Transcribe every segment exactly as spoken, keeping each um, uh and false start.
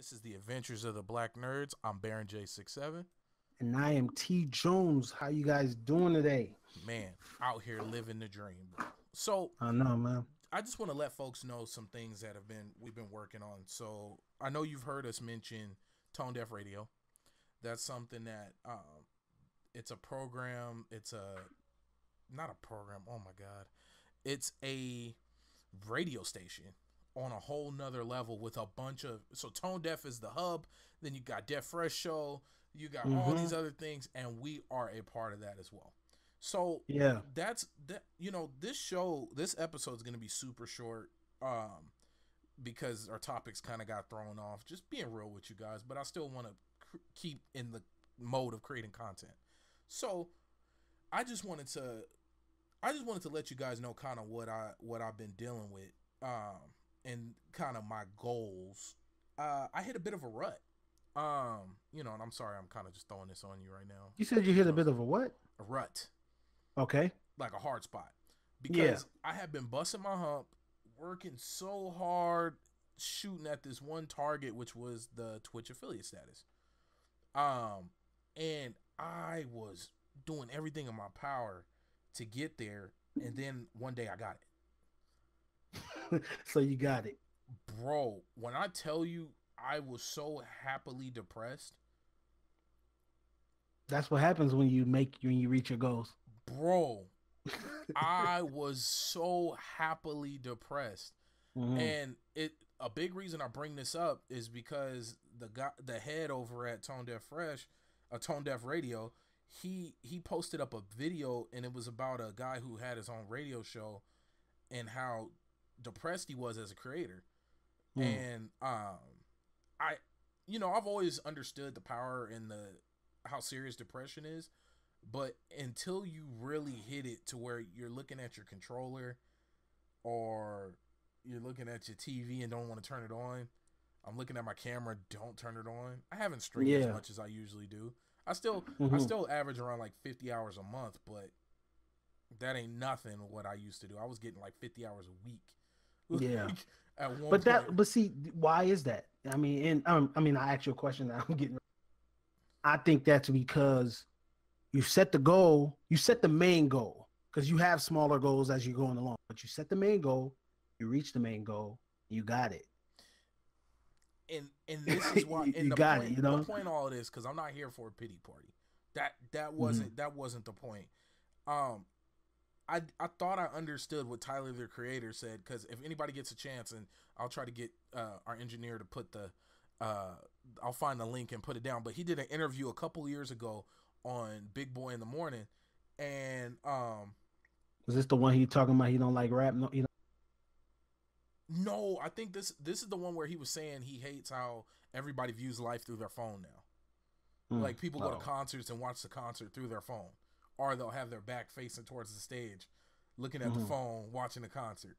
This is the Adventures of the Black Nerds. I'm Baron J sixty-seven. And I am T. Jones. How you guys doing today? Man, out here living the dream, bro. So I know, man. I just want to let folks know some things that have been we've been working on. So I know you've heard us mention Tone Deaf Radio. That's something that um, it's a program. It's a not a program. Oh my God, it's a radio station on a whole nother level with a bunch of, so Tone Deaf is the hub, then you got Def Fresh Show, you got mm-hmm. all these other things, and we are a part of that as well. So yeah, that's that. You know, this show, this episode is going to be super short um because our topics kind of got thrown off, just being real with you guys, but I still want to keep in the mode of creating content. So I just wanted to I just wanted to let you guys know kind of what I what I've been dealing with um and kind of my goals. Uh, I hit a bit of a rut. Um, you know, and I'm sorry, I'm kind of just throwing this on you right now. You said you hit a bit of a what? A rut. Okay. Like a hard spot. Because yeah. I have been busting my hump, working so hard, shooting at this one target, which was the Twitch affiliate status. Um, and I was doing everything in my power to get there, and then one day I got it. So you got it, bro. When I tell you, I was so happily depressed. That's what happens when you make when you reach your goals, bro. I was so happily depressed, mm-hmm. and it a big reason I bring this up is because the guy, the head over at Tone Deaf Fresh, a uh, Tone Deaf Radio, he he posted up a video, and it was about a guy who had his own radio show, and how depressed he was as a creator. Mm. And um I you know, I've always understood the power and the how serious depression is, but until you really hit it to where you're looking at your controller or you're looking at your T V and don't want to turn it on. I'm looking at my camera, don't turn it on. I haven't streamed yeah. as much as I usually do. I still mm-hmm. I still average around like fifty hours a month, but that ain't nothing what I used to do. I was getting like fifty hours a week. Yeah, at one but that, point. But see, why is that? I mean, and um, I mean, I asked you a question that I'm getting. I think that's because you set the goal, you set the main goal, because you have smaller goals as you're going along. But you set the main goal, you reach the main goal, you got it. And and this is why and you the got point, it. You know, the point all of this, because I'm not here for a pity party. That that wasn't mm-hmm. that wasn't the point. Um. I, I thought I understood what Tyler, the Creator, said, because if anybody gets a chance, and I'll try to get uh, our engineer to put the, uh, I'll find the link and put it down, but he did an interview a couple years ago on Big Boy in the Morning, and um, is this the one he talking about he don't like rap? No, you know? No, I think this this is the one where he was saying he hates how everybody views life through their phone now, mm, like people oh. go to concerts and watch the concert through their phone. Or they'll have their back facing towards the stage, looking at mm-hmm. the phone, watching the concert.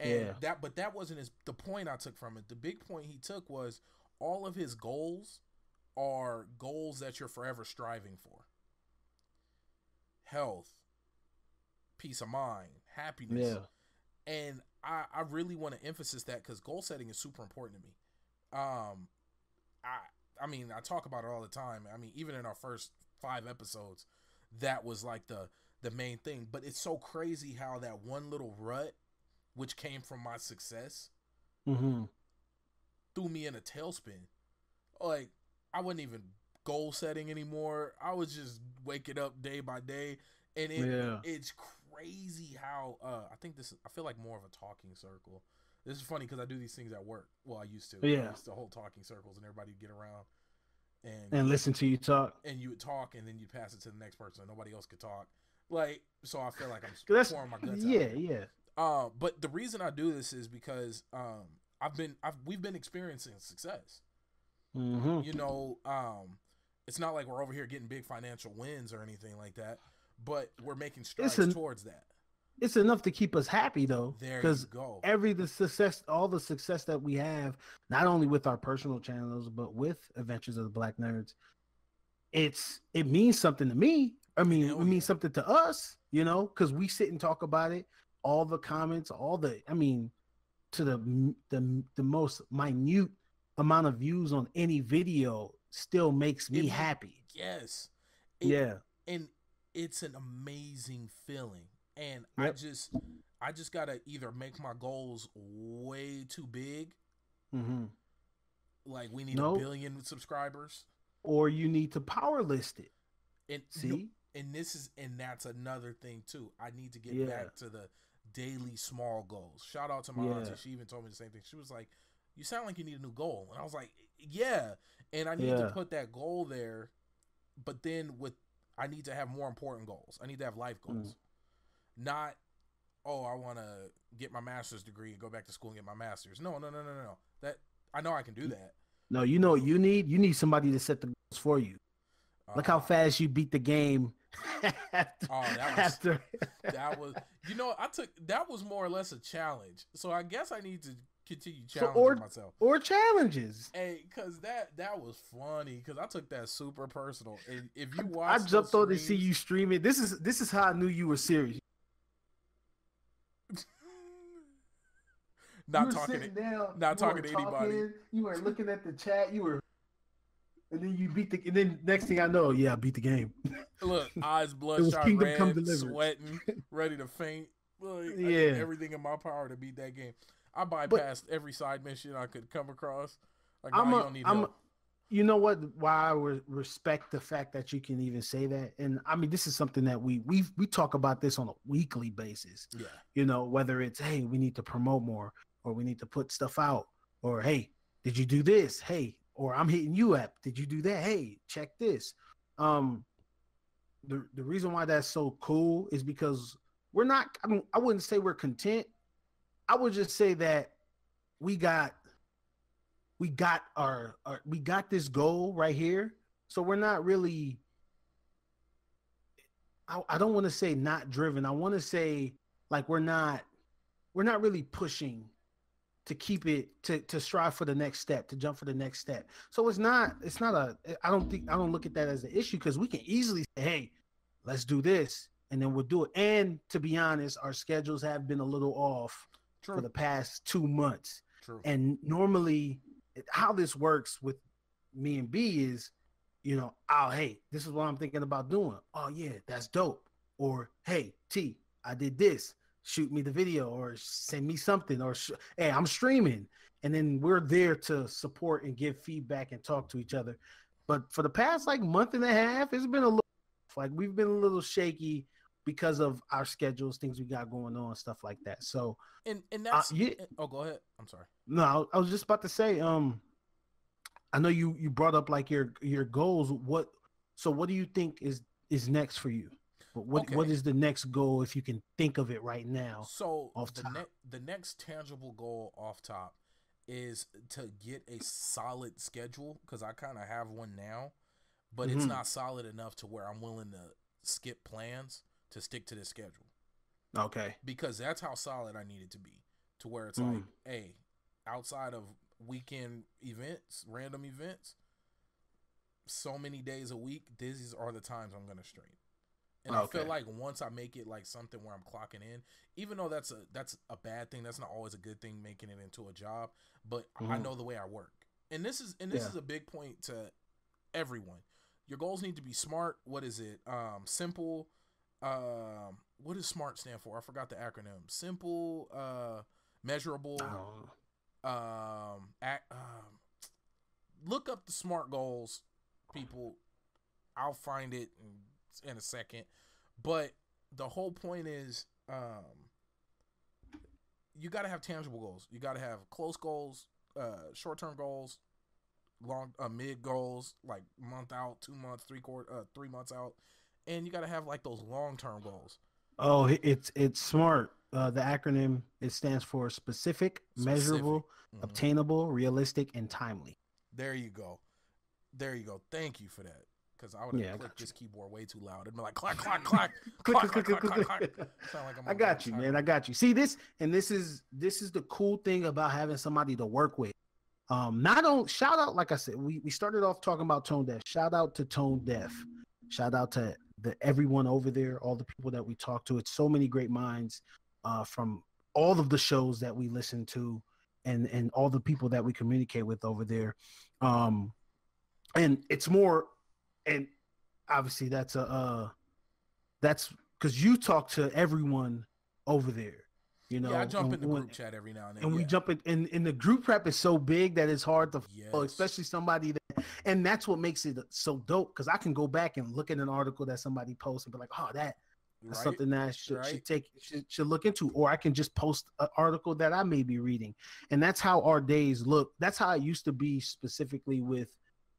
And yeah. that, but that wasn't his, the point I took from it. The big point he took was all of his goals are goals that you're forever striving for. Health, peace of mind, happiness. Yeah. And I, I really want to emphasize that, because goal setting is super important to me. Um, I, I mean, I talk about it all the time. I mean, even in our first five episodes, that was like the the main thing. But it's so crazy how that one little rut, which came from my success, mm-hmm. threw me in a tailspin. Like, I wasn't even goal setting anymore. I was just waking up day by day. And it, yeah. it's crazy how uh, I think this I feel like more of a talking circle. This is funny because I do these things at work. Well, I used to. Yeah. I used to hold talking circles and everybody would get around. And, and listen to you talk, and you would talk, and then you pass it to the next person. Nobody else could talk, like so. I feel like I'm pouring my guts yeah, out. Yeah, yeah. Uh, but the reason I do this is because um, I've been, I've, we've been experiencing success. Mm-hmm. You know, um, it's not like we're over here getting big financial wins or anything like that, but we're making strides en- towards that. It's enough to keep us happy, though. There you go. Every the success, all the success that we have, not only with our personal channels, but with Adventures of the Black Nerds, it's it means something to me. I mean, Hell it yeah. means something to us, you know, because we sit and talk about it. All the comments, all the, I mean, to the the the most minute amount of views on any video still makes me it, happy. Yes. It, yeah. And it's an amazing feeling. And yep. I just, I just gotta either make my goals way too big. Mm-hmm. Like we need nope. a billion subscribers. Or you need to power list it. And see, and this is, and that's another thing too. I need to get yeah. back to the daily small goals. Shout out to my yeah. auntie. She even told me the same thing. She was like, you sound like you need a new goal. And I was like, yeah. And I need yeah. to put that goal there. But then with, I need to have more important goals. I need to have life goals. Mm. Not, oh, I want to get my master's degree and go back to school and get my master's. No, no, no, no, no, no. That, I know I can do that. No, you know what you need? You need somebody to set the goals for you. Uh, Look how fast you beat the game. after, oh, that was, after. that was, you know, I took, that was more or less a challenge. So I guess I need to continue challenging so or, myself or challenges. Hey, cause that that was funny. Cause I took that super personal. And if you watch, I jumped on to see you stream it. This is this is how I knew you were serious. Not you talking. To, down, not talking to anybody. Talking, you were looking at the chat. You were, and then you beat the. And then next thing I know, yeah, I beat the game. Look, eyes bloodshot, red, sweating, ready to faint. Look, yeah, I did everything in my power to beat that game. I bypassed but, every side mission I could come across. Like, I'm nah, a, you don't need I'm help. A, you know what? Why I re respect the fact that you can even say that. And I mean, this is something that we we we talk about this on a weekly basis. Yeah. You know, whether it's, hey, we need to promote more, or we need to put stuff out, or, hey, did you do this? Hey, or I'm hitting you up. Did you do that? Hey, check this. Um, the the reason why that's so cool is because we're not. I mean, I wouldn't say we're content. I would just say that we got, we got our, our, we got this goal right here. So we're not really, I, I don't want to say not driven. I want to say like, we're not, we're not really pushing to keep it, to, to strive for the next step, to jump for the next step. So it's not, it's not a, I don't think, I don't look at that as an issue, because we can easily say, hey, let's do this. And then we'll do it. And to be honest, our schedules have been a little off. True. For the past two months. True. And normally how this works with me and B is, you know, oh, hey, this is what I'm thinking about doing. Oh, yeah, that's dope. Or, hey, T, I did this. Shoot me the video or send me something. Or, hey, I'm streaming. And then we're there to support and give feedback and talk to each other. But for the past, like, month and a half, it's been a little, like, we've been a little shaky because of our schedules, things we got going on, stuff like that. So, and and that's uh, yeah. oh, go ahead. I'm sorry. No, I was just about to say. Um, I know you you brought up like your your goals. What? So, what do you think is is next for you? What okay. what is the next goal, if you can think of it right now? So, off the ne the next tangible goal off top is to get a solid schedule, because I kind of have one now, but mm-hmm. it's not solid enough to where I'm willing to skip plans. To stick to this schedule. Okay. Because that's how solid I need it to be. To where it's mm. like, hey, outside of weekend events, random events, so many days a week, these are the times I'm gonna stream. And okay. I feel like once I make it like something where I'm clocking in, even though that's a that's a bad thing, that's not always a good thing, making it into a job. But mm. I know the way I work. And this is and this yeah. is a big point to everyone. Your goals need to be smart. What is it? Um simple. Um, what does SMART stand for? I forgot the acronym. Simple, uh, measurable. Oh. Um, act, um, look up the SMART goals, people. I'll find it in, in a second. But the whole point is, um, you got to have tangible goals. You got to have close goals, uh, short-term goals, long, uh, mid goals, like month out, two months, three quarter, uh, three months out. And you got to have like those long-term goals. Oh, it's, it's SMART. Uh, the acronym, it stands for specific, specific. measurable, mm-hmm. obtainable, realistic, and timely. There you go. There you go. Thank you for that. Cause I would have yeah, clicked this keyboard way too loud. It'd be like, clack, clack, clack, clack, clack, clack, clack, clack. Sound like I'm I got you, man. I got you. See this, and this is, this is the cool thing about having somebody to work with. Um, not on shout out. Like I said, we, we started off talking about Tone Deaf. Shout out to Tone Deaf. Shout out to the everyone over there, all the people that we talk to. It's so many great minds uh, from all of the shows that we listen to, and and all the people that we communicate with over there. Um, and it's more, and obviously that's a uh, that's because you talk to everyone over there. You know, yeah, I jump in the group chat every now and then. And we jump in, and, and the group prep is so big that it's hard to follow, especially somebody that, and that's what makes it so dope, because I can go back and look at an article that somebody posts and be like, oh, that, that's right, something that I should, right. should take, should, should look into. Or I can just post an article that I may be reading. And that's how our days look. That's how it used to be specifically with,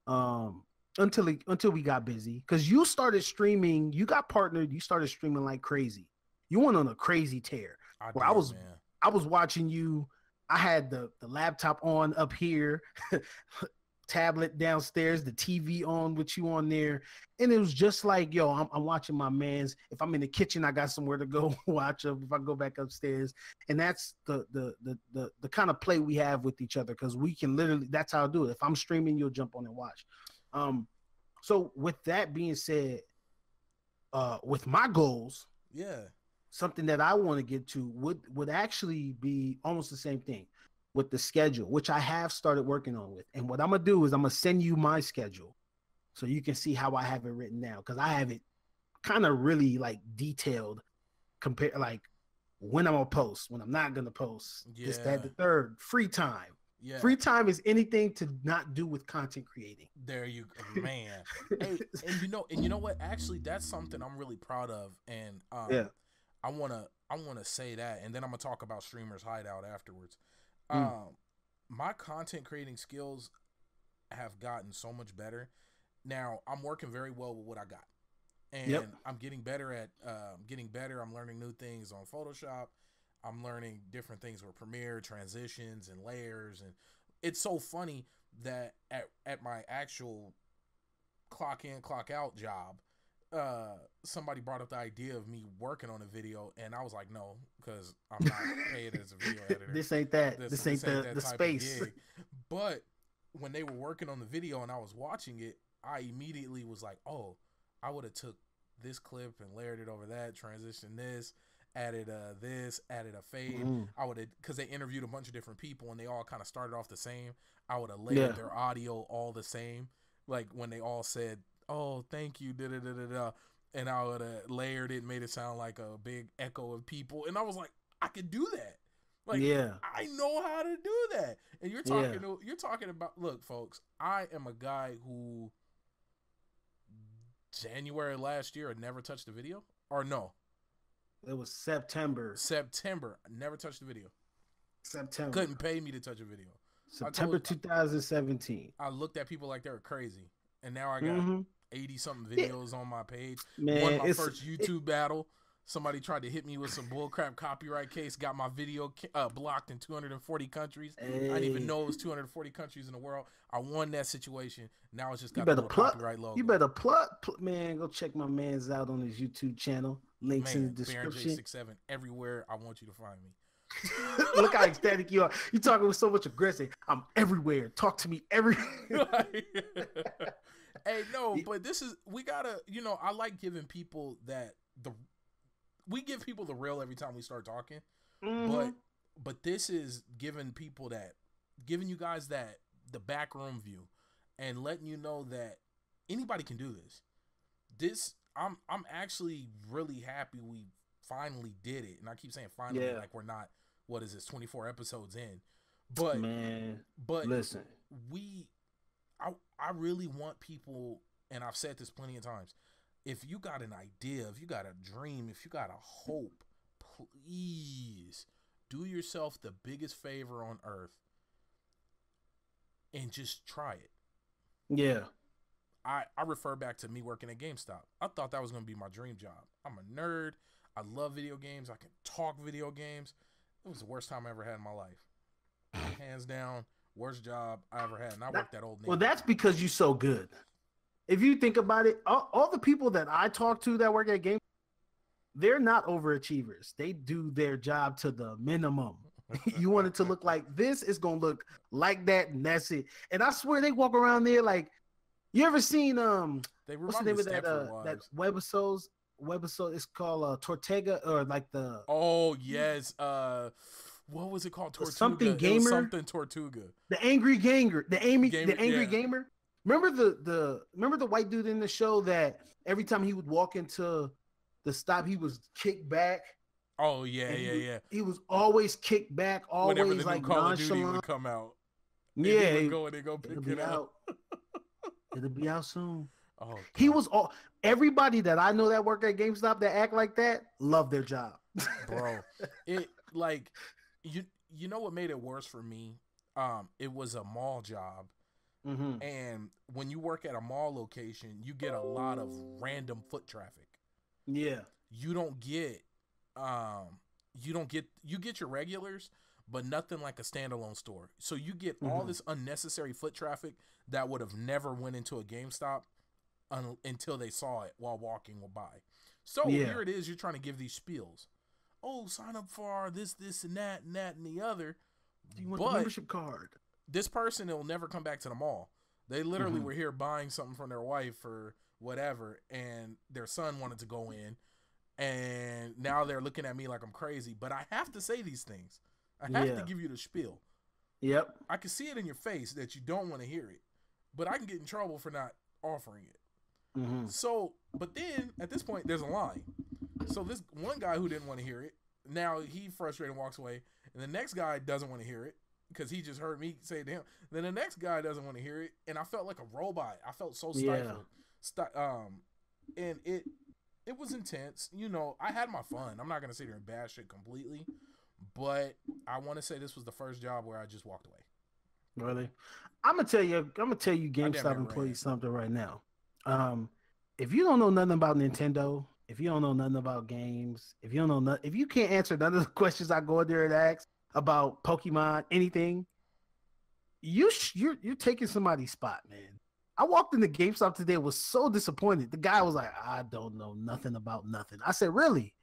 um, until, until we got busy. Because you started streaming, you got partnered, you started streaming like crazy. You went on a crazy tear. I, well, did, I was man. I was watching you. I had the, the laptop on up here, tablet downstairs, the T V on with you on there. And it was just like, yo, I'm, I'm watching my man's. If I'm in the kitchen, I got somewhere to go watch them. If I go back upstairs. And that's the the the the, the kind of play we have with each other, because we can literally, that's how I do it. If I'm streaming, you'll jump on and watch. Um, so with that being said, uh, with my goals, yeah. something that I want to get to would, would actually be almost the same thing with the schedule, which I have started working on with. And what I'm going to do is I'm going to send you my schedule so you can see how I have it written now, because I have it kind of really like detailed compared, like when I'm going to post, when I'm not going to post, yeah. this, that, the third, free time. Yeah. Free time is anything to not do with content creating. There you go, man. Hey, and you know, and you know what? Actually, that's something I'm really proud of. And um, yeah. I wanna I wanna say that, and then I'm gonna talk about Streamers Hideout afterwards. Mm. Um, my content creating skills have gotten so much better. Now I'm working very well with what I got, and yep. I'm getting better at uh, getting better. I'm learning new things on Photoshop. I'm learning different things with Premiere, transitions, and layers. And it's so funny that at at my actual clock in, clock out job. Uh, somebody brought up the idea of me working on a video, and I was like, no, because I'm not paid as a video editor. This ain't that. This, this ain't, this ain't the, that the space. But when they were working on the video and I was watching it, I immediately was like, oh, I would have took this clip and layered it over that, transitioned this, added uh, this, added a fade. Mm. I would have, because they interviewed a bunch of different people and they all kind of started off the same. I would have layered yeah. their audio all the same. Like when they all said, oh, thank you, da da da da da, and I would have layered it, and made it sound like a big echo of people, and I was like, I could do that, like, yeah, I know how to do that. And you're talking, yeah. you're talking about, look, folks, I am a guy who January last year I never touched the video, or no, it was September. September, I never touched the video. September couldn't pay me to touch a video. September two thousand seventeen. I looked at people like they were crazy. And now I got mm-hmm. eighty something videos yeah. on my page. Man, won my first YouTube it, battle. Somebody tried to hit me with some bullcrap copyright case. Got my video uh, blocked in two hundred forty countries. Hey. I didn't even know it was two hundred forty countries in the world. I won that situation. Now it's just got a copyright logo. You better plug, pl man. Go check my man's out on his YouTube channel. Links man, in the description. Baron J sixty-seven everywhere. I want you to find me. Look how ecstatic you are. You're talking with so much aggression. I'm everywhere. Talk to me everywhere. Hey, no, but this is, we gotta, you know, I like giving people that, the, we give people the real every time we start talking, mm-hmm. but, but this is giving people that, giving you guys that, the backroom view, and letting you know that anybody can do this. This, I'm, I'm actually really happy we finally did it. And I keep saying finally, yeah. like we're not, what is this, twenty-four episodes in, but, man, but listen, we, I, I really want people, and I've said this plenty of times, if you got an idea, if you got a dream, if you got a hope, please do yourself the biggest favor on earth and just try it. Yeah. I, I refer back to me working at GameStop. I thought that was going to be my dream job. I'm a nerd. I love video games. I can talk video games. It was the worst time I ever had in my life. Hands down. Worst job I ever had, and I worked that Old Navy. Well, that's because you're so good. If you think about it, all, all the people that I talk to that work at GameStop, they're not overachievers. They do their job to the minimum. You want it to look like this, it's going to look like that, and that's it. And I swear they walk around there like, you ever seen, um, they what's the name of that, uh, that webisodes? Webisode, it's called uh, Tortuga, or like the... Oh, yes, uh... what was it called? Tortuga. Something gamer. It was something Tortuga. The angry ganger. The Amy. Gamer, the angry yeah. gamer. Remember the the remember the white dude in the show that every time he would walk into the stop, he was kicked back. Oh yeah, and yeah, he, yeah. He was always kicked back. Always whenever the like new Call nonchalant. of Duty would come out. Yeah, and he would go and they go pick it out. out. It'll be out soon. Oh, he was all. Everybody that I know that work at GameStop that act like that love their job. Bro, it like you. You know what made it worse for me? Um, it was a mall job. Mm-hmm. And when you work at a mall location, you get a lot of random foot traffic. Yeah. You don't get, um, you don't get, you get your regulars, but nothing like a standalone store. So you get mm-hmm. all this unnecessary foot traffic that would have never went into a GameStop un until they saw it while walking by. So yeah. here it is. You're trying to give these spiels. Oh, sign up for this, this, and that, and that, and the other. Do you want but, a membership card? This person will never come back to the mall. They literally mm-hmm. were here buying something from their wife or whatever, and their son wanted to go in, and now they're looking at me like I'm crazy. But I have to say these things. I have yeah. to give you the spiel. Yep. I can see it in your face that you don't want to hear it, but I can get in trouble for not offering it. Mm-hmm. So, but then at this point, there's a line. So this one guy who didn't want to hear it, now he frustrated and walks away, and the next guy doesn't want to hear it. Because he just heard me say to him. Then the next guy doesn't want to hear it, and I felt like a robot. I felt so stifled. Yeah. Um, and it it was intense. You know, I had my fun. I'm not gonna sit here and bash it completely, but I want to say this was the first job where I just walked away. Really, I'm gonna tell you. I'm gonna tell you, GameStop employees, something right now. Um, if you don't know nothing about Nintendo, if you don't know nothing about games, if you don't know no, if you can't answer none of the questions I go in there and ask about Pokemon, anything, you sh you're you're taking somebody's spot, man. I walked into GameStop today, was so disappointed. The guy was like, "I don't know nothing about nothing." I said, "Really?"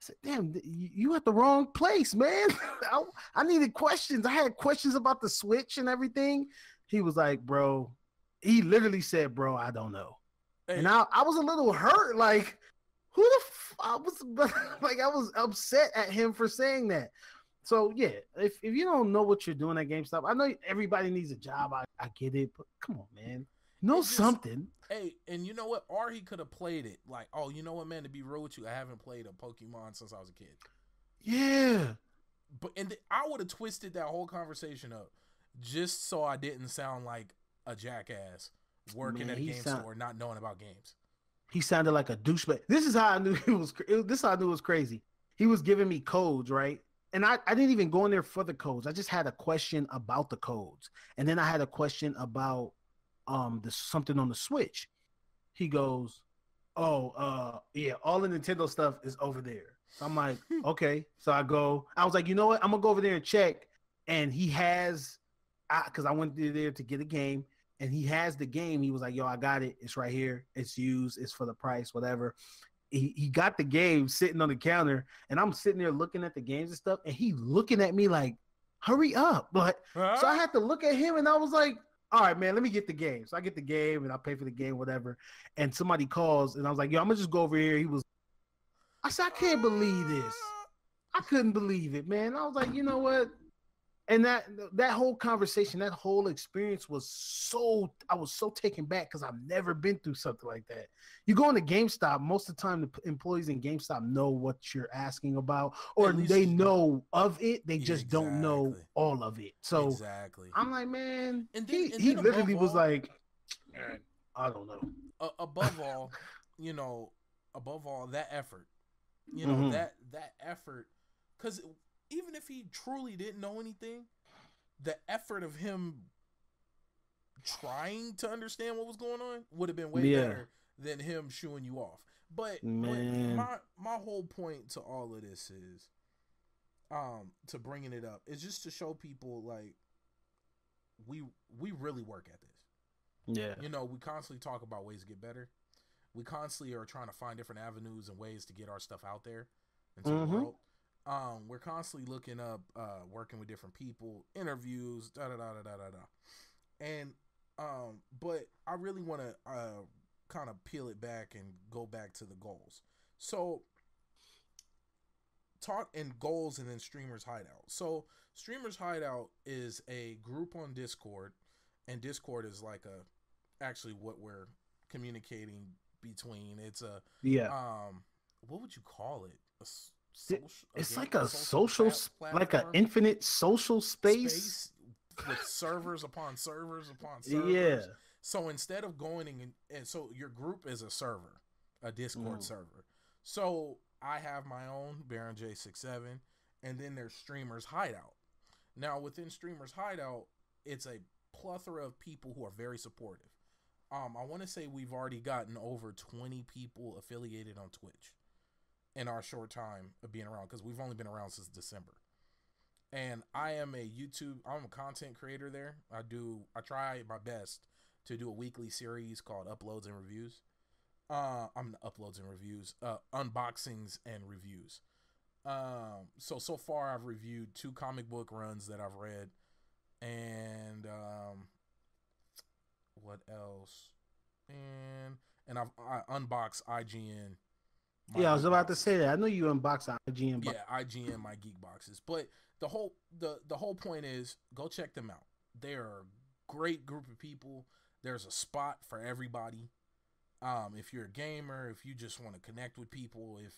I said, "Damn, you at the wrong place, man." I, I needed questions. I had questions about the Switch and everything. He was like, "Bro," he literally said, "Bro, I don't know." Hey. And I I was a little hurt, like, who the f I was like I was upset at him for saying that. So yeah, if, if you don't know what you're doing at GameStop, I know everybody needs a job. I, I get it, but come on, man. Know just, something. Hey, and you know what? Or he could have played it like, oh, you know what, man, to be real with you, I haven't played a Pokemon since I was a kid. Yeah. But and the, I would have twisted that whole conversation up just so I didn't sound like a jackass working man, at a game sound, store not knowing about games. He sounded like a douchebag. This is how I knew it was it, this is how I knew it was crazy. He was giving me codes, right? And I, I didn't even go in there for the codes. I just had a question about the codes. And then I had a question about um the, something on the Switch. He goes, oh, uh, yeah, all the Nintendo stuff is over there. So I'm like, okay. So I go. I was like, you know what? I'm going to go over there and check. And he has – because I went there to get a game. And he has the game. He was like, yo, I got it. It's right here. It's used. It's for the price, whatever. He, he got the game sitting on the counter, and I'm sitting there looking at the games and stuff, and he looking at me like, hurry up. But huh? So I had to look at him, and I was like, all right, man, let me get the game. So I get the game, and I pay for the game, whatever. And somebody calls, and I was like, yo, I'm going to just go over here. He was, I said, I can't believe this. I couldn't believe it, man. I was like, you know what? And that that whole conversation, that whole experience was so, I was so taken back because I've never been through something like that. You go into GameStop, most of the time the employees in GameStop know what you're asking about, or they know of it. They just exactly. don't know all of it. So exactly. I'm like, man, and then, he, and he literally all, was like, I don't know. Uh, above all, you know, above all that effort, you know, mm-hmm. that, that effort, because even if he truly didn't know anything, the effort of him trying to understand what was going on would have been way yeah. better than him shooing you off. But, but my my whole point to all of this is, um, to bringing it up, is just to show people like we we really work at this. Yeah, you know, we constantly talk about ways to get better. We constantly are trying to find different avenues and ways to get our stuff out there into mm-hmm. the world. Um, we're constantly looking up, uh, working with different people, interviews, da da da da da da da. And um, but I really want to uh, kind of peel it back and go back to the goals. So talk and goals, and then Streamers Hideout. So Streamers Hideout is a group on Discord, and Discord is like a actually what we're communicating between. It's a yeah. Um, what would you call it? A social, it's a like a social, social like an infinite social space, space with servers upon servers upon servers. Yeah. So instead of going in, and so your group is a server, a Discord Ooh. server. So I have my own Baron J sixty-seven, and then there's Streamers Hideout. Now within Streamers Hideout, it's a plethora of people who are very supportive. Um, I want to say we've already gotten over twenty people affiliated on Twitch in our short time of being around, because we've only been around since December. And I am a YouTube, I'm a content creator there. I do, I try my best to do a weekly series called Uploads and Reviews. Uh, I'm Uploads and Reviews, uh, Unboxings and Reviews. Um, so, so far I've reviewed two comic book runs that I've read, and, um, what else? And, and I've I unboxed I G N. Yeah, I was about boxes. to say that. I know you unbox I G N. Box. Yeah, I G N, my geek boxes. But the whole, the, the whole point is go check them out. They're a great group of people. There's a spot for everybody. Um, if you're a gamer, if you just want to connect with people, if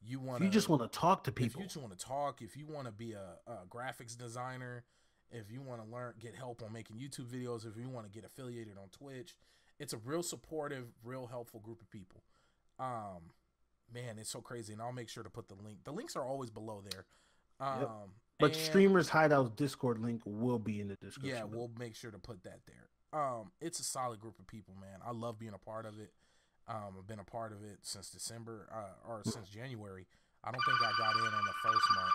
you want, you just want to talk to people, if you just want to talk, if you want to be a, a graphics designer, if you want to learn, get help on making YouTube videos, if you want to get affiliated on Twitch, it's a real supportive, real helpful group of people. Um, man, it's so crazy. And I'll make sure to put the link. The links are always below there. Um, yep. But and, Streamers Hideout Discord link will be in the description. Yeah, we'll make sure to put that there. Um, it's a solid group of people, man. I love being a part of it. Um, I've been a part of it since December uh, or since January. I don't think I got in on the first month,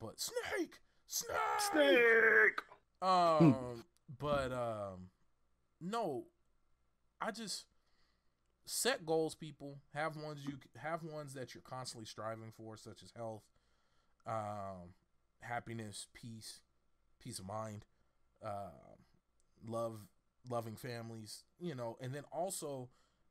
but snake, snake, snake. Um, but um, no, I just set goals. People have ones you have ones that you're constantly striving for, such as health, um, happiness, peace, peace of mind, uh, love, loving families, you know, and then also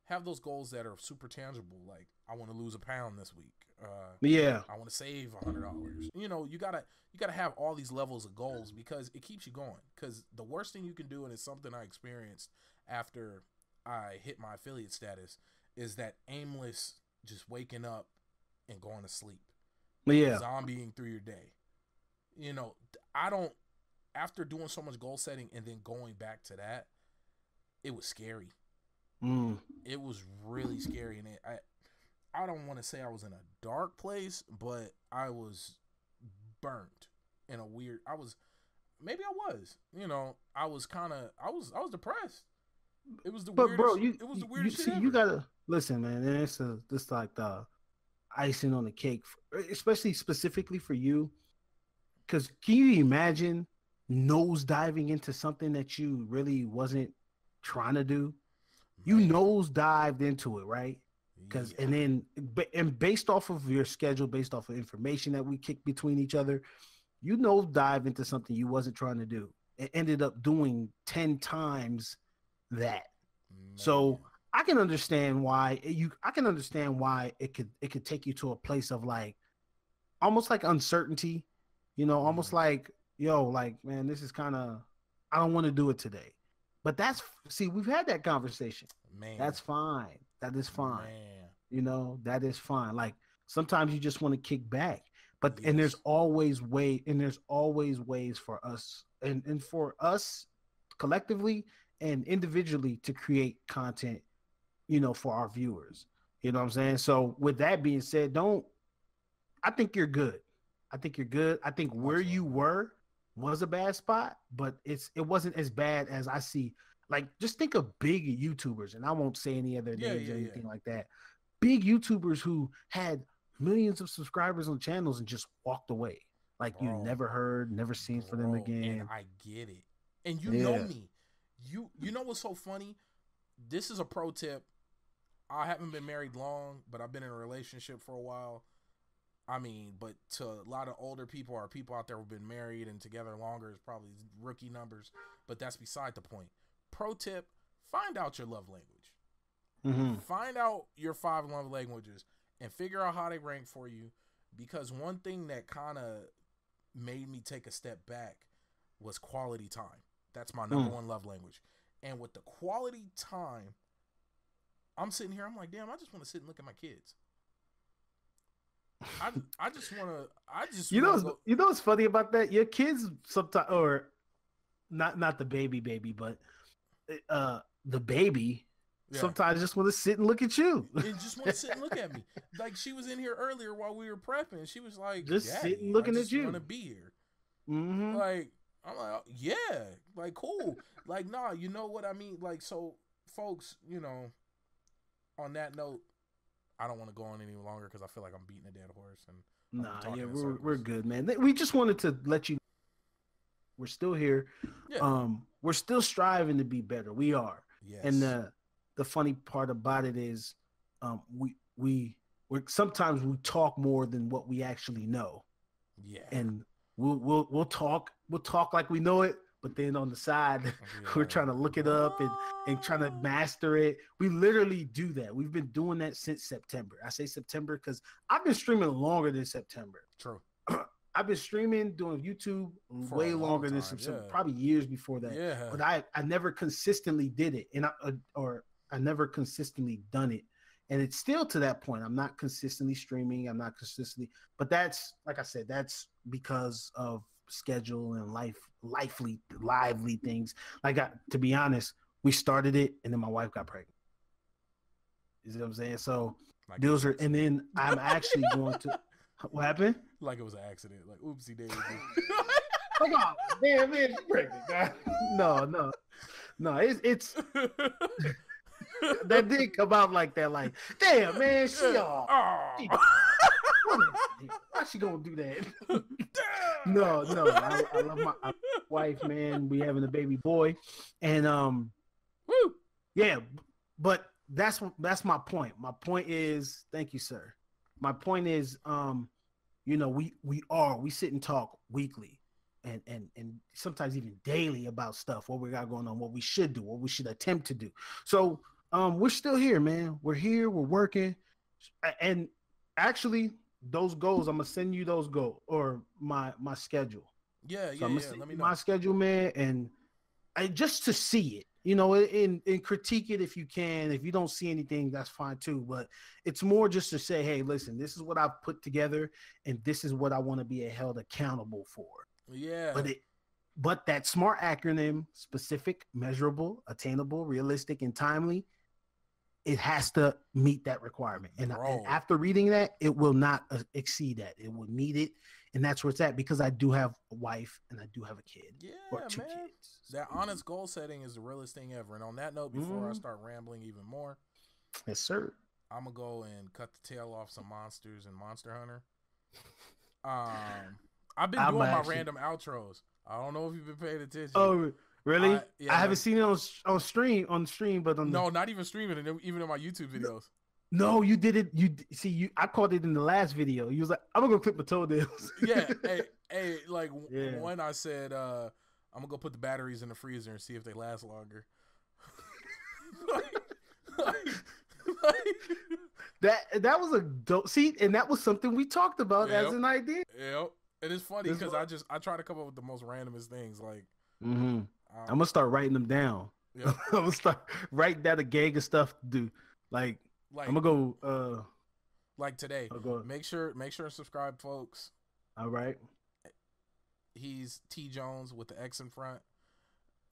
have those goals that are super tangible. Like I want to lose a pound this week. Uh, yeah. I want to save a hundred dollars. You know, you gotta, you gotta have all these levels of goals because it keeps you going. Cause the worst thing you can do, and it's something I experienced after I hit my affiliate status, is that aimless, just waking up and going to sleep. Yeah. Zombieing through your day. You know, I don't, after doing so much goal setting and then going back to that, it was scary. Mm. It was really scary. And it, I, I don't want to say I was in a dark place, but I was burnt in a weird, I was, maybe I was, you know, I was kind of, I was, I was depressed. It was the but weirdest, bro, you, it was the weirdest you, see, shit ever. You gotta listen, man. It's a, it's like the icing on the cake, especially specifically for you. Because can you imagine nose diving into something that you really wasn't trying to do? You man. nose dived into it, right? Because yeah. and then and based off of your schedule, based off of information that we kick between each other, you nose dive into something you wasn't trying to do. It ended up doing ten times that. Man. So I can understand why you. I can understand why it could it could take you to a place of like almost like uncertainty. You know, almost like, yo, like, man, this is kind of, I don't want to do it today. But that's, see, we've had that conversation. Man. That's fine. That is fine. Man. You know, that is fine. Like, sometimes you just want to kick back. But, yes. and there's always way, and there's always ways for us, and, and for us collectively and individually to create content, you know, for our viewers. You know what I'm saying? So, with that being said, don't, I think you're good. I think you're good. I think where you were was a bad spot, but it's it wasn't as bad as I see. Like, just think of big YouTubers, and I won't say any other yeah, names yeah, or anything yeah. like that. Big YouTubers who had millions of subscribers on channels and just walked away. Like, bro, you never heard, never seen bro, from them again. And I get it. And you yeah. know me. You, you know what's so funny? This is a pro tip. I haven't been married long, but I've been in a relationship for a while. I mean, but to a lot of older people or people out there who've been married and together longer is probably rookie numbers, but that's beside the point. Pro tip, find out your love language. Mm-hmm. Find out your five love languages and figure out how they rank for you. because one thing that kind of made me take a step back was quality time. That's my number mm. one love language. And with the quality time, I'm sitting here, I'm like, damn, I just want to sit and look at my kids. I, I just want to, I just, you know, you know what's funny about that? Your kids sometimes, or not, not the baby baby, but uh, the baby yeah. sometimes just want to sit and look at you. And just want to sit and look at me. Like she was in here earlier while we were prepping. She was like, just sitting looking at you. I want to be here. Mm-hmm. Like, I'm like, oh, yeah, like, cool. Like, nah, you know what I mean? Like, so folks, you know, on that note, I don't want to go on any longer because I feel like I'm beating a dead horse. And nah, yeah, we're we're good, man. We just wanted to let you know we're still here. Yeah. Um, we're still striving to be better. We are. Yes. And the the funny part about it is, um, we we we sometimes we talk more than what we actually know. Yeah. And we'll we'll we'll talk we'll talk like we know it. But then on the side, yeah. we're trying to look it up and, and trying to master it. We literally do that. We've been doing that since September. I say September because I've been streaming longer than September. True. I've been streaming, doing YouTube for way longer than September, yeah. probably years before that. Yeah. But I, I never consistently did it, and I, or I never consistently done it. And it's still to that point. I'm not consistently streaming. I'm not consistently. But that's, like I said, that's because of schedule and life lively lively things. Like I, to be honest, we started it and then my wife got pregnant. You see what I'm saying? So like deals are, and then I'm actually going to, what happened? Like it was an accident. Like oopsie daisy. Come on, man, man, you're pregnant, guy. No, no, no. It's it's that did come out like that. Like damn, man, she all. Why she gonna do that? No, no. I, I love my, my wife, man. We having a baby boy, and um, woo, yeah. But that's that's my point. My point is, thank you, sir. My point is, um, you know, we we are we sit and talk weekly, and and and sometimes even daily about stuff, what we got going on, what we should do, what we should attempt to do. So um, we're still here, man. We're here. We're working, and actually. Those goals, I'm gonna send you those goals or my my schedule. Yeah, yeah, so yeah. Let me know my schedule, man, and I, just to see it, you know, and and critique it if you can. If you don't see anything, that's fine too. But it's more just to say, hey, listen, this is what I've put together, and this is what I want to be held accountable for. Yeah. But it, but that SMART acronym: specific, measurable, attainable, realistic, and timely. It has to meet that requirement. And, and after reading that, it will not uh, exceed that. It will meet it. And that's where it's at because I do have a wife and I do have a kid. Yeah, or two man. Kids. That honest goal setting is the realest thing ever. And on that note, before mm-hmm. I start rambling even more. Yes, sir. I'm going to go and cut the tail off some monsters and Monster Hunter. Um, I've been I'm doing actually... my random outros. I don't know if you've been paying attention. Oh, really? I, yeah, I haven't like, seen it on on stream on stream, but on no, the, not even streaming, and even on my YouTube videos. No, you did it. You see, you I caught it in the last video. You was like, "I'm gonna go clip my toenails." Yeah, hey, hey, like yeah. When I said, uh, "I'm gonna go put the batteries in the freezer and see if they last longer." like, like, like, that that was a dope. See, and that was something we talked about yep, as an idea. Yep, and it's funny because I just I try to come up with the most randomest things like. Mm-hmm. Um, I'm gonna start writing them down. Yeah. I'm gonna start writing down a gang of stuff to do. Like, like I'm gonna go. Uh, like today, go. make sure make sure and subscribe, folks. All right. He's T. Jones with the X in front,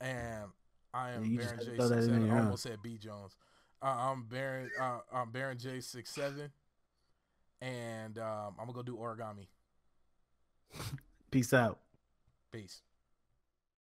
and I am yeah, Baron J sixty-seven. I almost said B Jones. Uh, I'm Baron. Uh, I'm Baron J sixty-seven, and um, I'm gonna go do origami. Peace out. Peace.